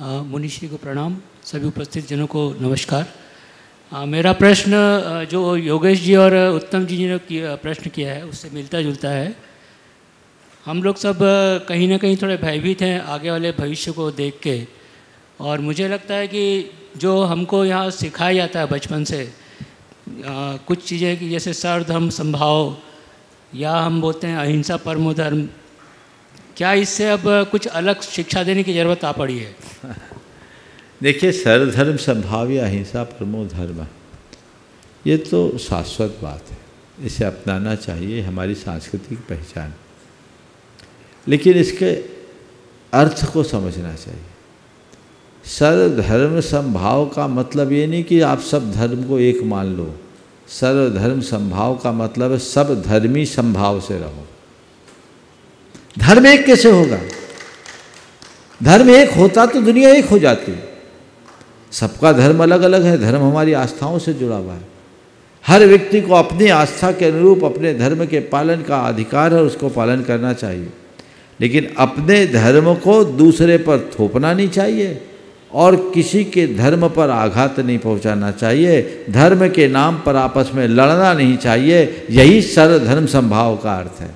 मुनिश्री को प्रणाम, सभी उपस्थित जनों को नमस्कार। मेरा प्रश्न जो योगेश जी और उत्तम जी ने प्रश्न किया है उससे मिलता जुलता है। हम लोग सब कहीं ना कहीं थोड़े भयभीत हैं आगे वाले भविष्य को देख के, और मुझे लगता है कि जो हमको यहाँ सिखाया जाता है बचपन से कुछ चीज़ें कि जैसे सर्वधर्म संभाव या हम बोलते हैं अहिंसा परमो धर्म, क्या इससे अब कुछ अलग शिक्षा देने की ज़रूरत आ पड़ी है? देखिए, सर्वधर्म संभाव या अहिंसा परमो धर्म ये तो शाश्वत बात है, इसे अपनाना चाहिए, हमारी सांस्कृतिक पहचान। लेकिन इसके अर्थ को समझना चाहिए। सर्वधर्म समभाव का मतलब ये नहीं कि आप सब धर्म को एक मान लो। सर्वधर्म समभाव का मतलब है सब धर्मी समभाव से रहो। धर्म एक कैसे होगा? धर्म एक होता तो दुनिया एक हो जाती। सबका धर्म अलग अलग है, धर्म हमारी आस्थाओं से जुड़ा हुआ है। हर व्यक्ति को अपनी आस्था के अनुरूप अपने धर्म के पालन का अधिकार है, उसको पालन करना चाहिए। लेकिन अपने धर्म को दूसरे पर थोपना नहीं चाहिए और किसी के धर्म पर आघात नहीं पहुंचाना चाहिए। धर्म के नाम पर आपस में लड़ना नहीं चाहिए। यही सर्वधर्म समभाव का अर्थ है।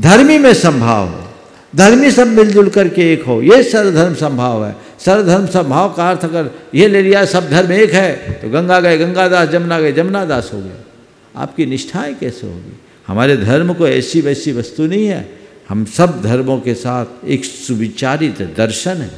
धर्मी में समभाव हो, धर्मी सब मिलजुल करके एक हो, ये सर्वधर्म समभाव है। सर्वधर्म समभाव का अर्थ अगर ये ले लिया सब धर्म एक है तो गंगा गए गंगादास, जमुना गए जमुनादास हो गए। आपकी निष्ठाएँ कैसे होगी? हमारे धर्म को ऐसी वैसी वस्तु नहीं है। हम सब धर्मों के साथ एक सुविचारित दर्शन है,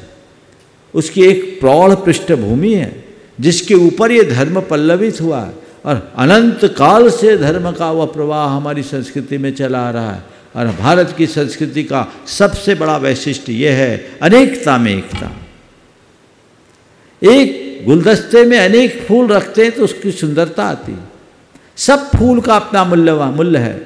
उसकी एक प्रौढ़ पृष्ठभूमि है जिसके ऊपर ये धर्म पल्लवित हुआ है, और अनंत काल से धर्म का वह प्रवाह हमारी संस्कृति में चला आ रहा है। और भारत की संस्कृति का सबसे बड़ा वैशिष्ट्य यह है, अनेकता में एकता। एक गुलदस्ते में अनेक फूल रखते हैं तो उसकी सुंदरता आती है। सब फूल का अपना मूल्य है,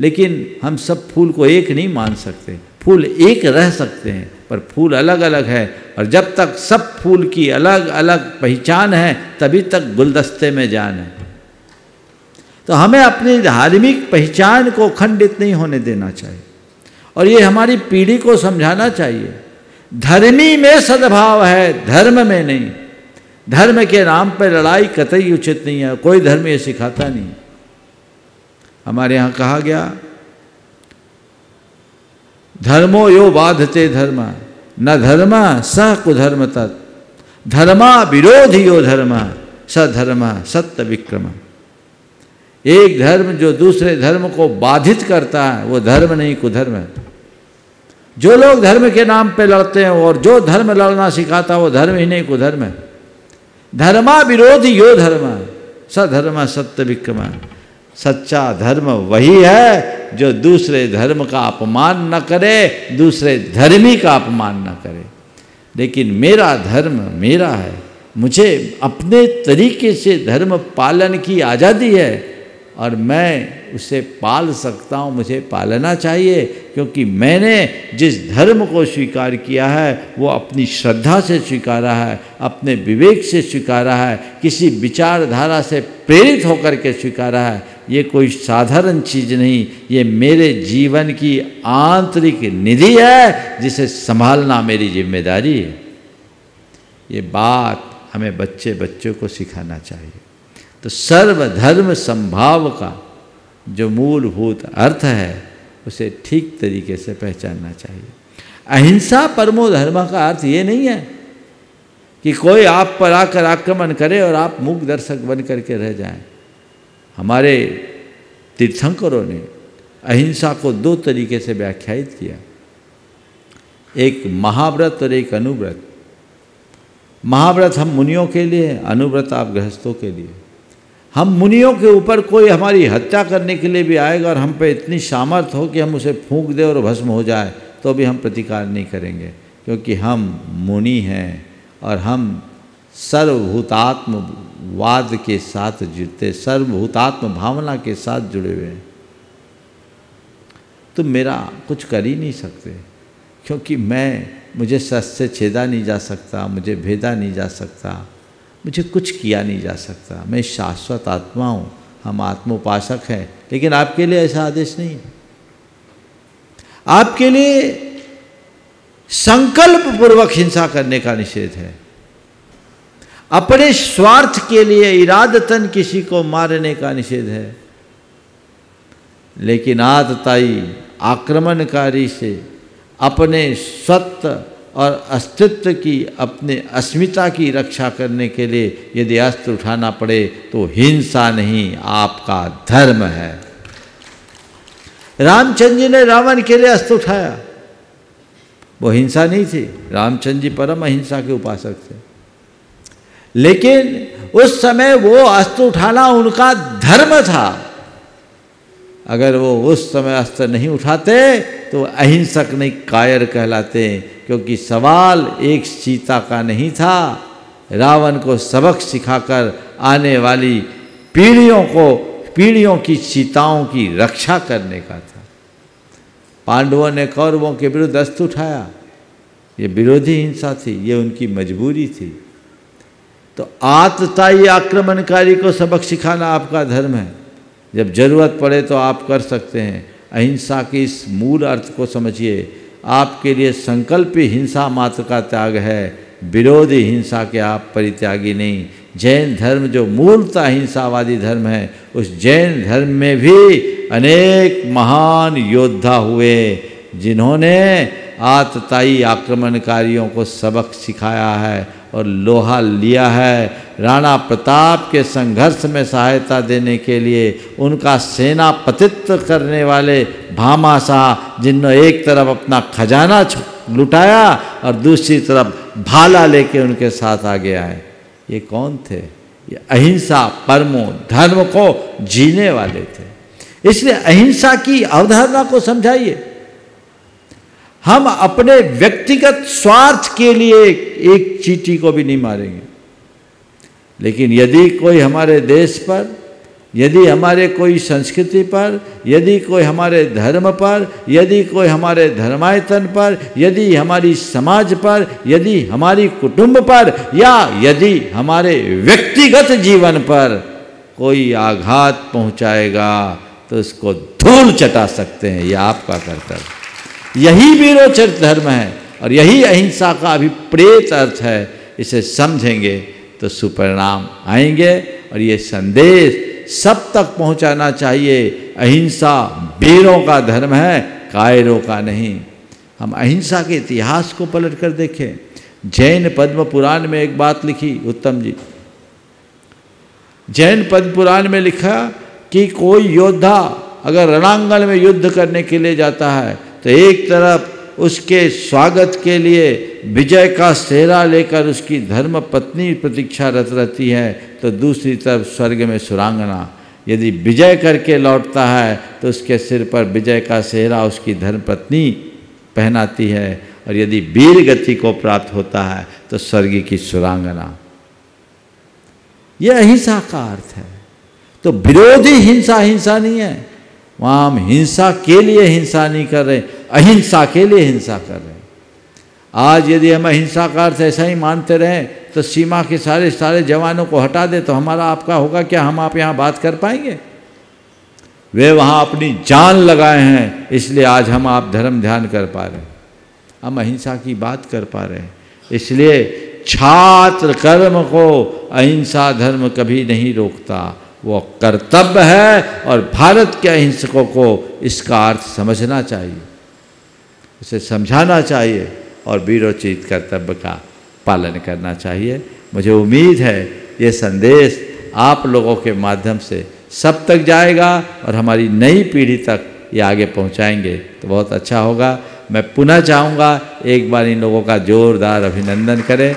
लेकिन हम सब फूल को एक नहीं मान सकते। फूल एक रह सकते हैं पर फूल अलग अलग है, और जब तक सब फूल की अलग अलग पहचान है तभी तक गुलदस्ते में जान है। तो हमें अपनी धार्मिक पहचान को खंडित नहीं होने देना चाहिए, और ये हमारी पीढ़ी को समझाना चाहिए। धर्मी में सद्भाव है, धर्म में नहीं। धर्म के नाम पर लड़ाई कतई उचित नहीं है, कोई धर्म ये सिखाता नहीं। हमारे यहाँ कहा गया, धर्मो यो बाधते धर्म न धर्म स कुधर्म तत्, धर्मा विरोधी यो धर्म स धर्म सत्य विक्रम। एक धर्म जो दूसरे धर्म को बाधित करता है वो धर्म नहीं, कुधर्म है। जो लोग धर्म के नाम पे लड़ते हैं और जो धर्म लड़ना सिखाता है वो धर्म ही नहीं, कुधर्म है। धर्मा विरोधी यो धर्म स धर्म सत्य विक्रम। सच्चा धर्म वही है जो दूसरे धर्म का अपमान न करे, दूसरे धर्मी का अपमान न करे। लेकिन मेरा धर्म मेरा है, मुझे अपने तरीके से धर्म पालन की आज़ादी है, और मैं उसे पाल सकता हूँ, मुझे पालना चाहिए। क्योंकि मैंने जिस धर्म को स्वीकार किया है वो अपनी श्रद्धा से स्वीकारा है, अपने विवेक से स्वीकारा है, किसी विचारधारा से प्रेरित होकर के स्वीकारा है। ये कोई साधारण चीज़ नहीं, ये मेरे जीवन की आंतरिक निधि है जिसे संभालना मेरी जिम्मेदारी है। ये बात हमें बच्चों को सिखाना चाहिए। तो सर्वधर्म समभाव का जो मूलभूत अर्थ है उसे ठीक तरीके से पहचानना चाहिए। अहिंसा परमो धर्म का अर्थ ये नहीं है कि कोई आप पर आकर आक्रमण करे और आप मूक दर्शक बन करके रह जाएं। हमारे तीर्थंकरों ने अहिंसा को दो तरीके से व्याख्यायित किया, एक महाव्रत और एक अनुव्रत। महाव्रत हम मुनियों के लिए, अनुव्रत आप गृहस्थों के लिए। हम मुनियों के ऊपर कोई हमारी हत्या करने के लिए भी आएगा और हम पे इतनी सामर्थ हो कि हम उसे फूंक दें और भस्म हो जाए तो भी हम प्रतिकार नहीं करेंगे, क्योंकि हम मुनि हैं और हम सर्वभूतात्मवाद के साथ जुड़ते, सर्वभूतात्म भावना के साथ जुड़े हुए हैं। तो मेरा कुछ कर ही नहीं सकते, क्योंकि मुझे शस्त्र से छेदा नहीं जा सकता, मुझे भेदा नहीं जा सकता, मुझे कुछ किया नहीं जा सकता। मैं शाश्वत आत्मा हूँ, हम आत्मोपासक हैं। लेकिन आपके लिए ऐसा आदेश नहीं है। आपके लिए संकल्प पूर्वक हिंसा करने का निषेध है। अपने स्वार्थ के लिए इरादतन किसी को मारने का निषेध है। लेकिन आतताई आक्रमणकारी से अपने सत्य और अस्तित्व की, अपने अस्मिता की रक्षा करने के लिए यदि अस्त्र उठाना पड़े तो हिंसा नहीं, आपका धर्म है। रामचंद्र जी ने रावण के लिए अस्त्र उठाया, वो हिंसा नहीं थी। रामचंद्र जी परम अहिंसा के उपासक थे, लेकिन उस समय वो अस्त्र उठाना उनका धर्म था। अगर वो उस समय अस्त्र नहीं उठाते तो अहिंसक नहीं, कायर कहलाते। क्योंकि सवाल एक सीता का नहीं था, रावण को सबक सिखाकर आने वाली पीढ़ियों को, पीढ़ियों की सीताओं की रक्षा करने का था। पांडवों ने कौरवों के विरुद्ध अस्त्र उठाया, ये विरोधी हिंसा थी, ये उनकी मजबूरी थी। तो आतताई आक्रमणकारी को सबक सिखाना आपका धर्म है। जब जरूरत पड़े तो आप कर सकते हैं। अहिंसा के इस मूल अर्थ को समझिए। आपके लिए संकल्प हिंसा मात्र का त्याग है, विरोधी हिंसा के आप परित्यागी नहीं। जैन धर्म जो मूलतः अहिंसावादी धर्म है, उस जैन धर्म में भी अनेक महान योद्धा हुए जिन्होंने आतताई आक्रमणकारियों को सबक सिखाया है और लोहा लिया है। राणा प्रताप के संघर्ष में सहायता देने के लिए उनका सेनापतित्व करने वाले भामासाह, जिन्होंने एक तरफ अपना खजाना लुटाया और दूसरी तरफ भाला लेके उनके साथ आ गया है, ये कौन थे? ये अहिंसा परमो धर्म को जीने वाले थे। इसलिए अहिंसा की अवधारणा को समझाइए। हम अपने व्यक्तिगत स्वार्थ के लिए एक चींटी को भी नहीं मारेंगे, लेकिन यदि कोई हमारे देश पर, यदि हमारे कोई संस्कृति पर, यदि कोई हमारे धर्म पर, यदि कोई हमारे धर्मायतन पर, यदि हमारी समाज पर, यदि हमारी कुटुंब पर, या यदि हमारे व्यक्तिगत जीवन पर कोई आघात पहुंचाएगा तो उसको धूल चटा सकते हैं। यह आपका कर्तव्य, यही वीरोचित धर्म है और यही अहिंसा का अभिप्रेत अर्थ है। इसे समझेंगे तो सुपरिणाम आएंगे और ये संदेश सब तक पहुंचाना चाहिए। अहिंसा वीरों का धर्म है, कायरों का नहीं। हम अहिंसा के इतिहास को पलट कर देखें। जैन पद्म पुराण में एक बात लिखी उत्तम जी, जैन पद्म पुराण में लिखा कि कोई योद्धा अगर रणांगण में युद्ध करने के लिए जाता है तो एक तरफ उसके स्वागत के लिए विजय का सेहरा लेकर उसकी धर्म पत्नी प्रतीक्षारत रहती है, तो दूसरी तरफ स्वर्ग में सुरांगना यदि विजय करके लौटता है तो उसके सिर पर विजय का सेहरा उसकी धर्म पत्नी पहनाती है, और यदि वीर गति को प्राप्त होता है तो स्वर्ग की सुरांगना। यह अहिंसा का अर्थ है। तो विरोधी हिंसा हिंसा नहीं है। वहाँ हम हिंसा के लिए हिंसा नहीं कर रहे, अहिंसा के लिए हिंसा कर रहे हैं। आज यदि हम अहिंसा का अर्थ ऐसा ही मानते रहें तो सीमा के सारे जवानों को हटा दे तो हमारा आपका होगा क्या? हम आप यहाँ बात कर पाएंगे? वे वहाँ अपनी जान लगाए हैं, इसलिए आज हम आप धर्म ध्यान कर पा रहे हैं, हम अहिंसा की बात कर पा रहे हैं। इसलिए छात्र कर्म को अहिंसा धर्म कभी नहीं रोकता, वो कर्तव्य है। और भारत के अहिंसकों को इसका अर्थ समझना चाहिए, उसे समझाना चाहिए और वीरोचित कर्तव्य का पालन करना चाहिए। मुझे उम्मीद है ये संदेश आप लोगों के माध्यम से सब तक जाएगा और हमारी नई पीढ़ी तक ये आगे पहुंचाएंगे तो बहुत अच्छा होगा। मैं पुनः चाहूँगा एक बार इन लोगों का जोरदार अभिनंदन करें।